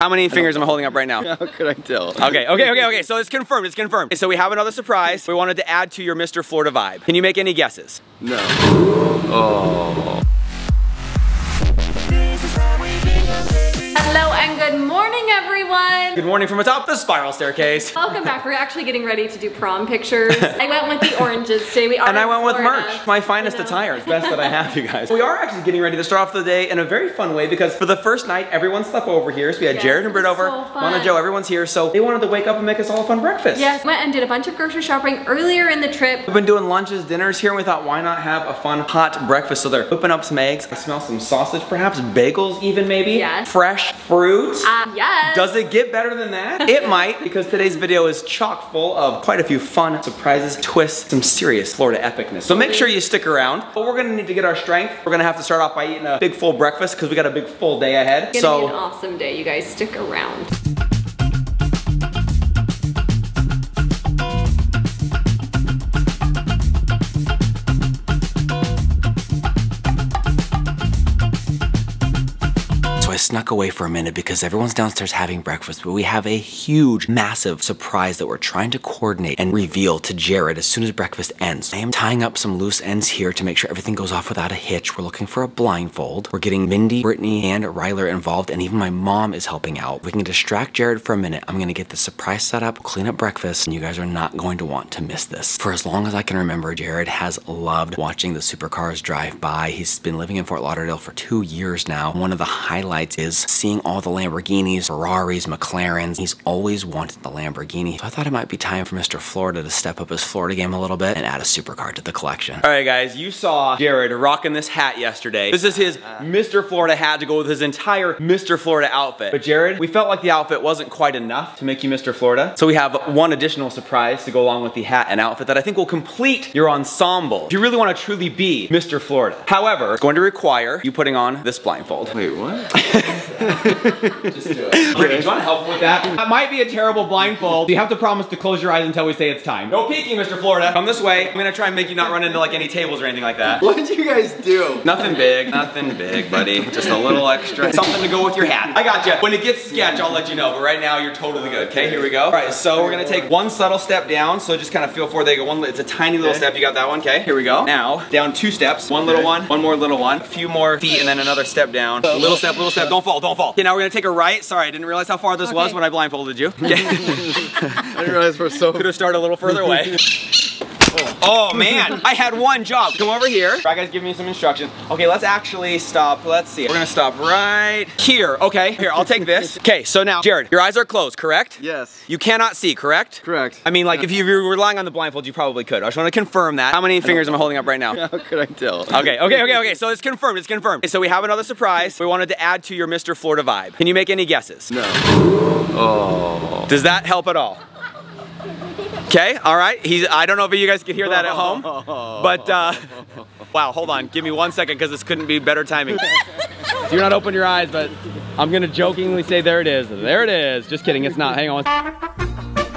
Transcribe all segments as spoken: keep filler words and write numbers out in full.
How many fingers am I holding up right now? How could I tell? Okay, okay, okay, okay. So it's confirmed, it's confirmed. So we have another surprise. We wanted to add to your Mister Florida vibe. Can you make any guesses? No. Oh. Hello and good morning, everyone. Good morning from atop the spiral staircase. Welcome back. We're actually getting ready to do prom pictures. I went with the oranges today. We are And I went Florida. with merch. My finest you know. attire. Best that I have, you guys. We are actually getting ready to start off the day in a very fun way because for the first night, everyone slept over here. So we had yes, Jared and Britt over. So Lana, Joe, everyone's here. So they wanted to wake up and make us all a fun breakfast. Yes. Went and did a bunch of grocery shopping earlier in the trip. We've been doing lunches, dinners here, and we thought, why not have a fun hot breakfast? So they're whipping up some eggs. I smell some sausage, perhaps bagels, even maybe. Yes. Fresh fruit. Uh, yes. Does it get better than that? It might, because today's video is chock full of quite a few fun surprises, twists, some serious Florida epicness. So make sure you stick around. But we're gonna need to get our strength. We're gonna have to start off by eating a big full breakfast because we got a big full day ahead. It's gonna so, be an awesome day, you guys. Stick around. Snuck away for a minute because everyone's downstairs having breakfast, but we have a huge, massive surprise that we're trying to coordinate and reveal to Jared as soon as breakfast ends. I am tying up some loose ends here to make sure everything goes off without a hitch. We're looking for a blindfold. We're getting Mindy, Brittany, and Ryler involved, and even my mom is helping out. If we can distract Jared for a minute, I'm gonna get the surprise set up, clean up breakfast, and you guys are not going to want to miss this. For as long as I can remember, Jared has loved watching the supercars drive by. He's been living in Fort Lauderdale for two years now. One of the highlights is seeing all the Lamborghinis, Ferraris, McLarens. He's always wanted the Lamborghini. So I thought it might be time for Mister Florida to step up his Florida game a little bit and add a supercar to the collection. All right, guys, you saw Jared rocking this hat yesterday. This is his Mister Florida hat to go with his entire Mister Florida outfit. But Jared, we felt like the outfit wasn't quite enough to make you Mister Florida. So we have one additional surprise to go along with the hat and outfit that I think will complete your ensemble if you really want to truly be Mister Florida. However, it's going to require you putting on this blindfold. Wait, what? Just do it. Brittany, do you want to help with that? That might be a terrible blindfold. You have to promise to close your eyes until we say it's time. No peeking, Mister Florida. Come this way. I'm gonna try and make you not run into like any tables or anything like that. What did you guys do? Nothing big, nothing big, buddy. Just a little extra. Something to go with your hat. I got you. When it gets sketch, I'll let you know. But right now, you're totally good. Okay, here we go. All right, so we're gonna take one subtle step down. So just kind of feel for they go one. It's a tiny little step. You got that one? Okay, here we go. Now down two steps. One little one. One more little one. A few more feet, and then another step down. Little step, little step. Don't fall. Don't fall. Okay, now we're gonna take a right. Sorry, I didn't realize how far this okay. was when I blindfolded you. Yeah. I didn't realize we're so. Could have started a little further away. Oh. Oh man, I had one job. Come over here. All right, guys, give me some instructions. Okay, let's actually stop. Let's see. We're gonna stop right here. Okay, here, I'll take this. Okay, so now, Jared, your eyes are closed, correct? Yes. You cannot see, correct? Correct. I mean, like, yeah. if you were relying on the blindfold, you probably could. I just wanna confirm that. How many fingers am I holding up right now? How could I tell? Okay, okay, okay, okay, so it's confirmed, it's confirmed. Okay, so we have another surprise. We wanted to add to your Mister Florida vibe. Can you make any guesses? No. Oh. Does that help at all? Okay, all right, he's, I don't know if you guys could hear that at home, but uh, wow, hold on, give me one second because this couldn't be better timing. You're not open your eyes, but I'm gonna jokingly say there it is, there it is. Just kidding, it's not, hang on.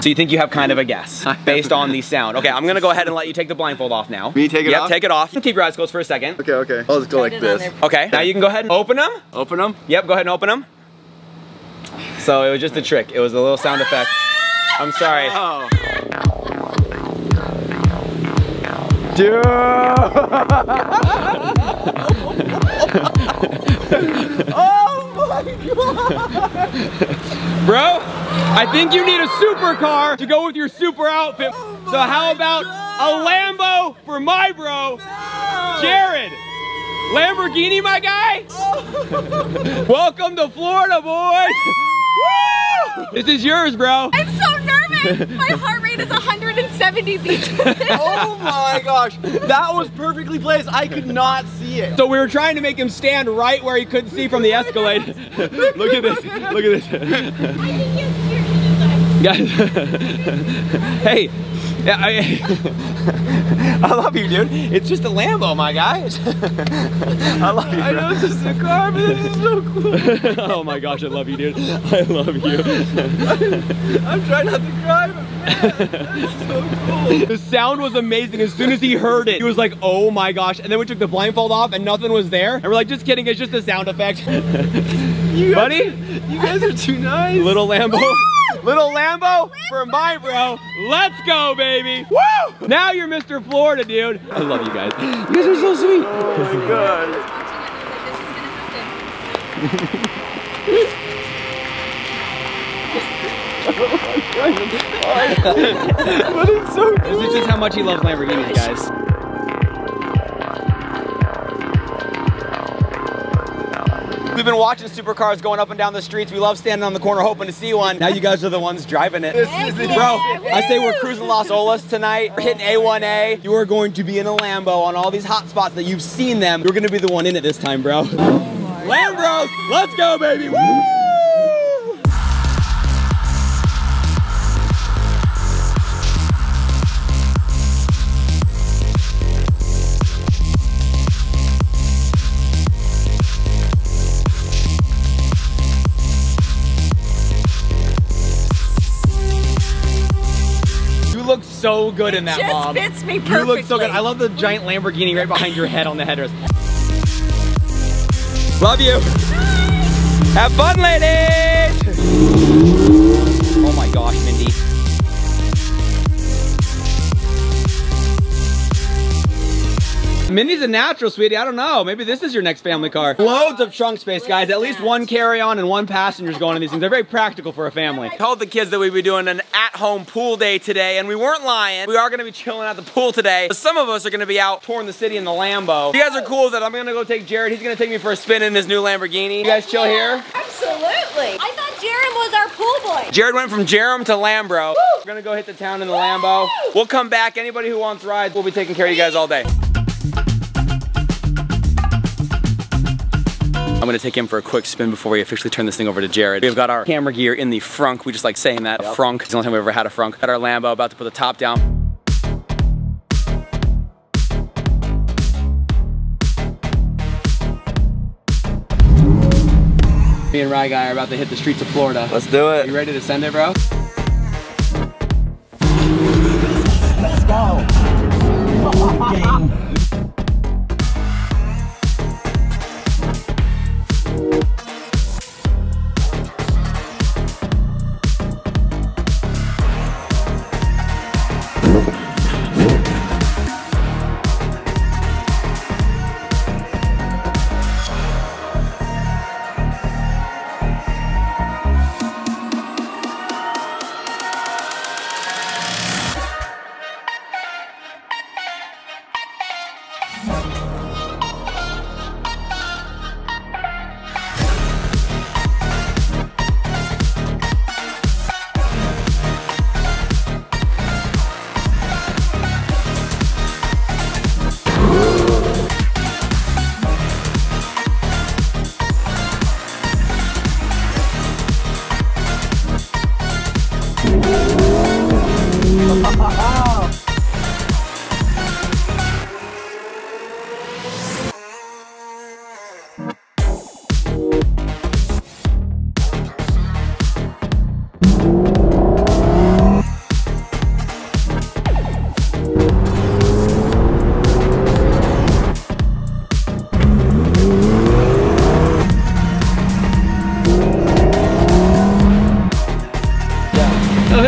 So you think you have kind of a guess based on the sound. Okay, I'm gonna go ahead and let you take the blindfold off now. Me take it yep, off? Yep, take it off. You keep your eyes closed for a second. Okay, okay, I'll just go like this. Okay, now you can go ahead and open them. Open them? Yep, go ahead and open them. So it was just a trick, it was a little sound effect. I'm sorry. Oh. Dude! Oh my god! Bro, I think you need a supercar to go with your super outfit. Oh so how about god. a Lambo for my bro, no. Jared? Lamborghini, my guy? Oh. Welcome to Florida, boys! Woo! This is yours, bro. I'm so nervous. My heart rate is one hundred seventy beats. Oh my gosh, that was perfectly placed. I could not see it. So we were trying to make him stand right where he couldn't see from the Escalade. Look at this, look at this. I think he has tears in his eyes. Guys, hey, Yeah, I, I love you, dude. It's just a Lambo, my guy. I love you, bro. I know it's just a car, but this is so cool. Oh my gosh, I love you, dude. I love you. I, I'm trying not to cry, but man, that's so cool. The sound was amazing. As soon as he heard it, he was like, oh my gosh. And then we took the blindfold off and nothing was there. And we're like, just kidding, it's just a sound effect. You Buddy? Guys, you guys are too nice. Little Lambo. Little Lambo for my bro. Let's go, baby. Woo! Now you're Mister Florida, dude. I love you guys. You guys are so sweet. Oh my God. But it's so cool. This is just how much he loves Lamborghinis, guys. We've been watching supercars going up and down the streets. We love standing on the corner hoping to see one. Now you guys are the ones driving it. This is Bro, I say we're cruising Las Olas tonight. We're hitting A one A. You are going to be in a Lambo on all these hot spots that you've seen them. You're gonna be the one in it this time, bro. Oh Lambros, let's go, baby. Woo! So good in that, just mom. It fits me perfectly. You look so good. I love the giant Lamborghini right behind your head on the headrest. Love you. Bye. Have fun, ladies. Oh my gosh, Mindy. Mindy's a natural, sweetie. I don't know. Maybe this is your next family car. Loads of trunk space, guys. At least one carry-on and one passenger's going in these things. They're very practical for a family. I told the kids that we'd be doing an at-home pool day today, and we weren't lying. We are going to be chilling at the pool today, but some of us are going to be out touring the city in the Lambo. You guys are cool with it. I'm going to go take Jared. He's going to take me for a spin in this new Lamborghini. You guys chill here? Absolutely. I thought Jared was our pool boy. Jared went from Jerem to Lambro. Woo! We're going to go hit the town in the Woo! Lambo. We'll come back. Anybody who wants rides, we'll be taking care of you guys all day. I'm gonna take him for a quick spin before we officially turn this thing over to Jared. We've got our camera gear in the frunk. We just like saying that, yep. Frunk. It's the only time we've ever had a frunk. Got our Lambo, about to put the top down. Me and Ry Guy are about to hit the streets of Florida. Let's do it. You ready to send it, bro? Let's go.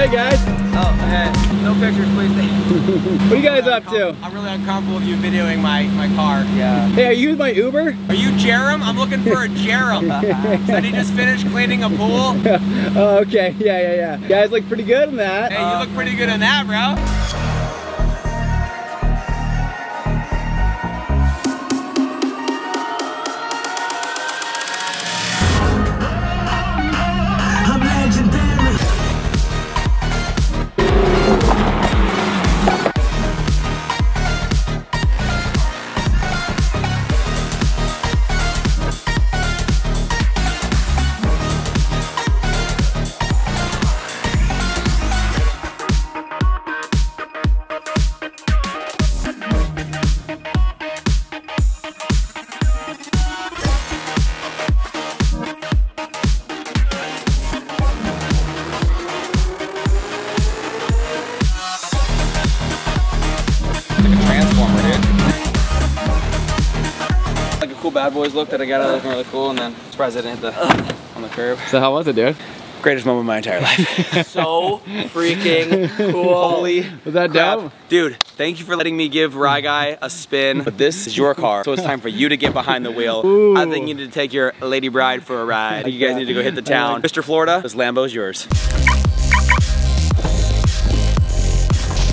Game. What are you guys up to? I'm really uncomfortable with you videoing my, my car. Yeah. Hey, are you my Uber? Are you Jerem? I'm looking for a Jerem. So did he just finish cleaning a pool? Oh, okay. Yeah, yeah, yeah. You guys look pretty good in that. Hey, uh, you look pretty good in that, bro. bad boys look that I got out looking really cool, and then surprised I didn't hit the on the curb. So how was it, dude? Greatest moment of my entire life. So freaking cool. Holy was that crap. Down? Dude, thank you for letting me give Rye Guy a spin. But this is your car, so it's time for you to get behind the wheel. Ooh. I think you need to take your lady bride for a ride. You guys need to go hit the town. Mister Florida, this Lambo's yours.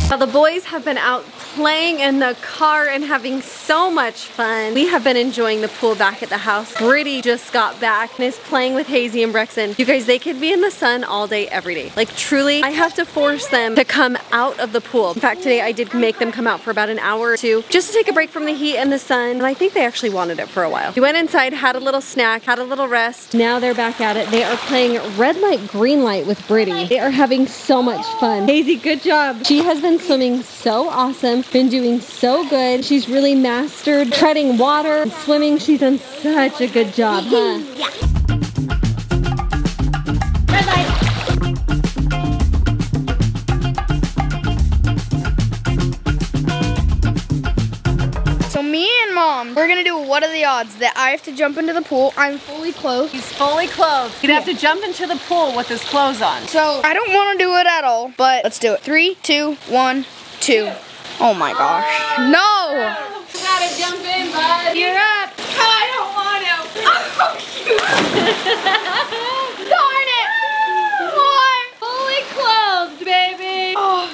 Well, the boys have been out playing in the car and having so much fun. We have been enjoying the pool back at the house. Brittany just got back and is playing with Hazy and Brexton. You guys, they could be in the sun all day, every day. Like truly, I have to force them to come out of the pool. In fact, today I did make them come out for about an hour or two just to take a break from the heat and the sun. And I think they actually wanted it for a while. We went inside, had a little snack, had a little rest. Now they're back at it. They are playing red light, green light with Brittany. They are having so much fun. Hazy, good job. She has been swimming so awesome, been doing so good. She's really mastered treading water and swimming. She's done such a good job, huh? Yeah. Mom, we're gonna do what are the odds that I have to jump into the pool. I'm fully clothed. He's fully clothed. You'd yeah. have to jump into the pool with his clothes on. So I don't wanna do it at all, but let's do it. Three, two, one, two. Oh my gosh. No! You gotta jump in, bud. You're up. I don't want to. Oh, shoot. Darn it. I'm fully clothed, baby. Oh.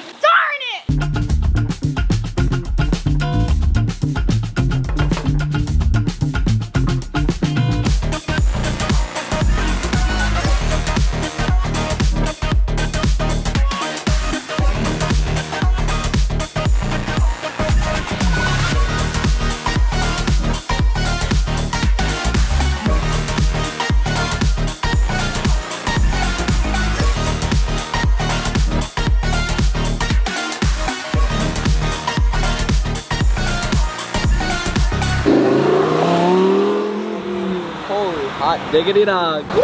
Diggity dog. Woo!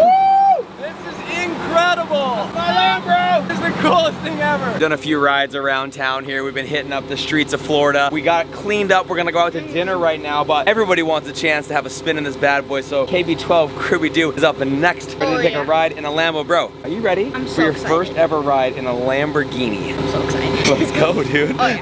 This is incredible! My land, bro! This is the coolest thing ever. We've done a few rides around town here. We've been hitting up the streets of Florida. We got cleaned up. We're gonna go out to dinner right now, but everybody wants a chance to have a spin in this bad boy, so K B twelve Kruby-Doo is up next. We're gonna oh, take yeah. a ride in a Lambo. Bro, are you ready? I'm so for your excited. First ever ride in a Lamborghini? I'm so excited. Let's go, dude. Oh, yeah.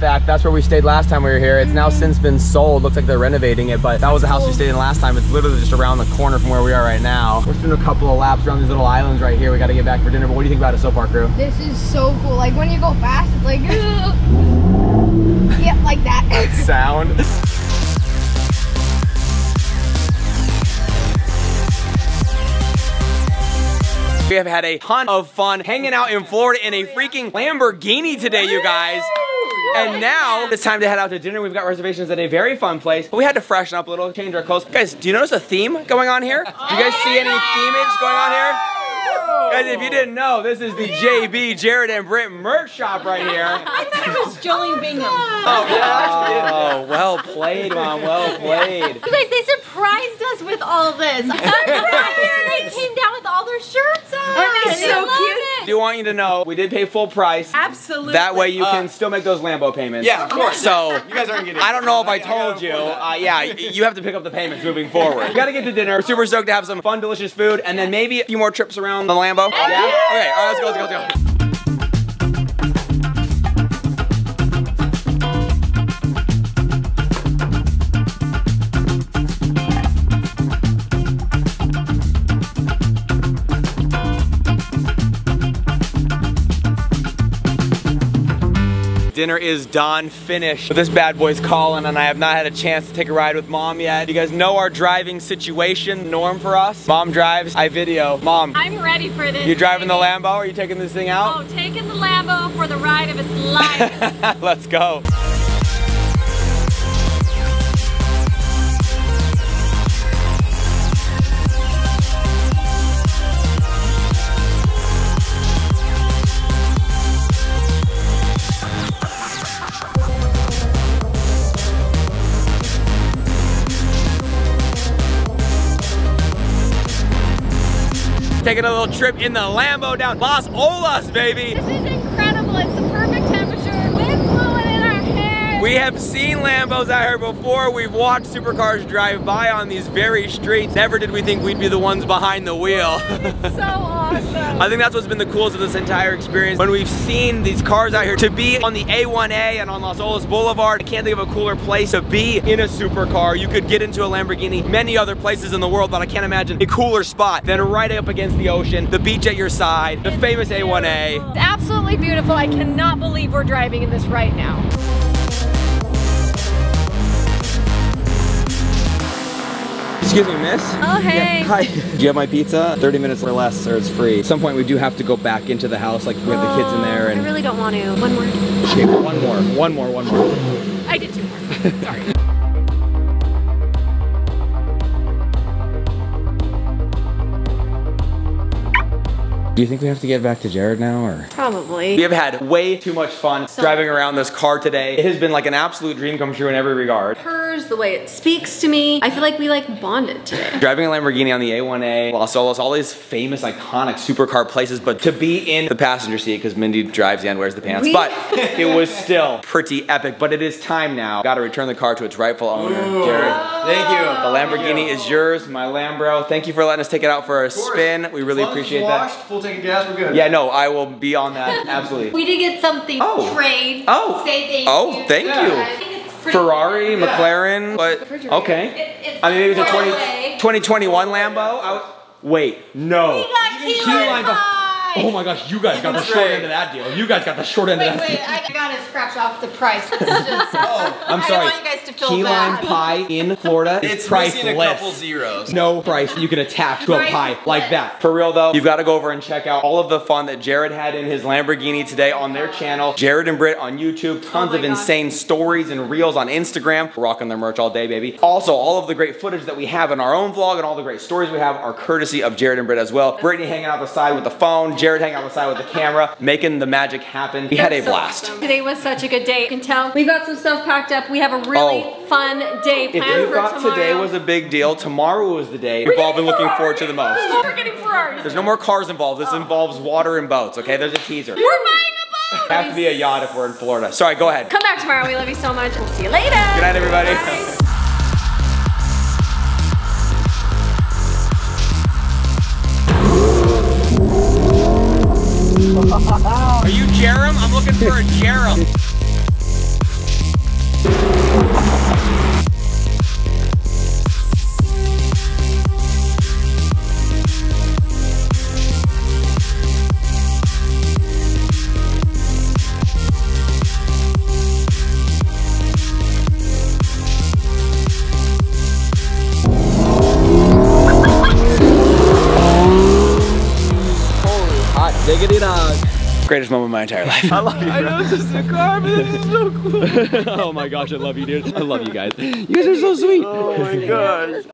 Fact, that's where we stayed last time we were here. It's now since been sold. Looks like they're renovating it, but that was the house we stayed in last time. It's literally just around the corner from where we are right now. We're just doing a couple of laps around these little islands right here. We got to get back for dinner, but what do you think about it so far, crew? This is so cool. Like when you go fast, it's like, yeah, like that. That sound. We have had a ton of fun hanging out in Florida in a freaking Lamborghini today, you guys. And now it's time to head out to dinner. We've got reservations at a very fun place, but we had to freshen up a little, change our clothes. Guys, do you notice a theme going on here? Do you guys see any themage going on here? Guys, if you didn't know, this is the J B, Jared and Britt merch shop right here. I thought it was Jolene Bingham. Oh, yeah. Oh, well played, Mom, well played. You guys, they surprised us with all this. I thought they were out here and they came down with all their shirts on. That is so cute. I do want you to know, we did pay full price. Absolutely. That way you uh, can still make those Lambo payments. Yeah, of course. So, you guys aren't getting I don't know if I told you, uh, yeah, you have to pick up the payments moving forward. We gotta get to dinner. We're super stoked to have some fun, delicious food, and then maybe a few more trips around the Lambo. Yeah? Okay, all right, let's go, let's go, let's go. Dinner is done, finished. But this bad boy's calling and I have not had a chance to take a ride with Mom yet. You guys know our driving situation, norm for us. Mom drives, I video. Mom. I'm ready for this. You driving baby. The Lambo? Are you taking this thing out? Oh, taking the Lambo for the ride of its life. Let's go. taking a little trip in the Lambo down Las Olas, baby. This is incredible. It's the perfect temperature. Wind blowing in our hair. We have seen Lambos out here before. We've watched supercars drive by on these very streets. Never did we think we'd be the ones behind the wheel. It's so awesome. I think that's what's been the coolest of this entire experience. When we've seen these cars out here, to be on the A one A and on Las Olas Boulevard, I can't think of a cooler place to be in a supercar. You could get into a Lamborghini many other places in the world, but I can't imagine a cooler spot than right up against the ocean, the beach at your side, the it's famous beautiful. A one A. It's absolutely beautiful. I cannot believe we're driving in this right now. Excuse me, miss. Oh, hey. Yeah. Hi. Do you have my pizza? thirty minutes or less, or it's free. At some point, we do have to go back into the house, like, with oh, the kids in there. And I really don't want to. One more. Okay, one more. One more, one more. I did two more. Sorry. Do you think we have to get back to Jared now, or? Probably. We have had way too much fun so driving around this car today. It has been like an absolute dream come true in every regard. Hers, the way it speaks to me. I feel like we like bonded today. Driving a Lamborghini on the A one A, Las Olas, all these famous, iconic supercar places, but to be in the passenger seat, because Mindy drives and wears the pants, we but it was still pretty epic, but it is time now. Gotta return the car to its rightful owner, Ooh. Jared. Oh. Thank you. The Lamborghini you. is yours, my Lambro. Thank you for letting us take it out for a spin. We really appreciate washed. that. Full tank of gas, we're good. Yeah, no, I will be on that, absolutely. We did get something oh. trade. Oh, say thank oh, you. thank yeah. you. I think it's Ferrari, good. McLaren, but yeah. okay. It, it's I mean, maybe it's a twenty, twenty twenty-one Lambo. I, wait, no. We got key lime pie. Oh my gosh, you guys got the short end of that deal. You guys got the short end wait, of that wait, deal. Wait, I gotta scratch off the price. It's just, oh, I'm sorry. I don't want you guys to feel key lime pie in Florida is priceless. It's missing a couple zeros. No price you can attach to a pie like that. For real though, you've got to go over and check out all of the fun that Jared had in his Lamborghini today on their channel. Jared and Britt on YouTube. Tons oh of insane gosh. stories and reels on Instagram. We're rocking their merch all day, baby. Also, all of the great footage that we have in our own vlog and all the great stories we have are courtesy of Jared and Britt as well. Brittany hanging out the side with the phone. Jared hanging out outside with the camera, making the magic happen. We had a blast. Today was such a good day. You can tell we've got some stuff packed up. We have a really oh. fun day planned for tomorrow. If you thought today was a big deal, tomorrow was the day we've all been looking forward to the most. We're getting Ferraris. There's no more cars involved. This oh. involves water and boats, okay? There's a teaser. We're buying a boat! Have to be a yacht if we're in Florida. Sorry, go ahead. Come back tomorrow. We love you so much. We'll see you later. Good night, everybody. Bye. Are you Jerem? I'm looking for a Jerem. Diggity dog. Greatest moment of my entire life. I love you, bro. I know it's just a car, but this is so cool. Oh my gosh, I love you, dude. I love you guys. You guys are so sweet. Oh my gosh.